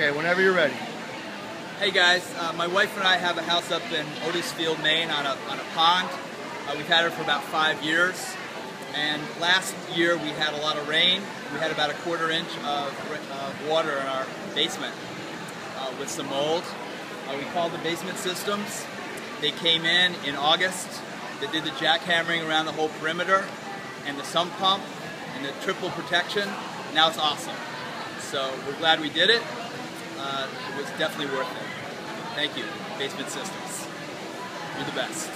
Okay, whenever you're ready. Hey guys, my wife and I have a house up in Otisfield, Maine on a pond. We've had it for about 5 years. And last year we had a lot of rain. We had about a quarter-inch of water in our basement with some mold. We called the basement systems. They came in August. They did the jackhammering around the whole perimeter and the sump pump and the triple protection. Now it's awesome. So we're glad we did it. It was definitely worth it. Thank you, basement systems. You're the best.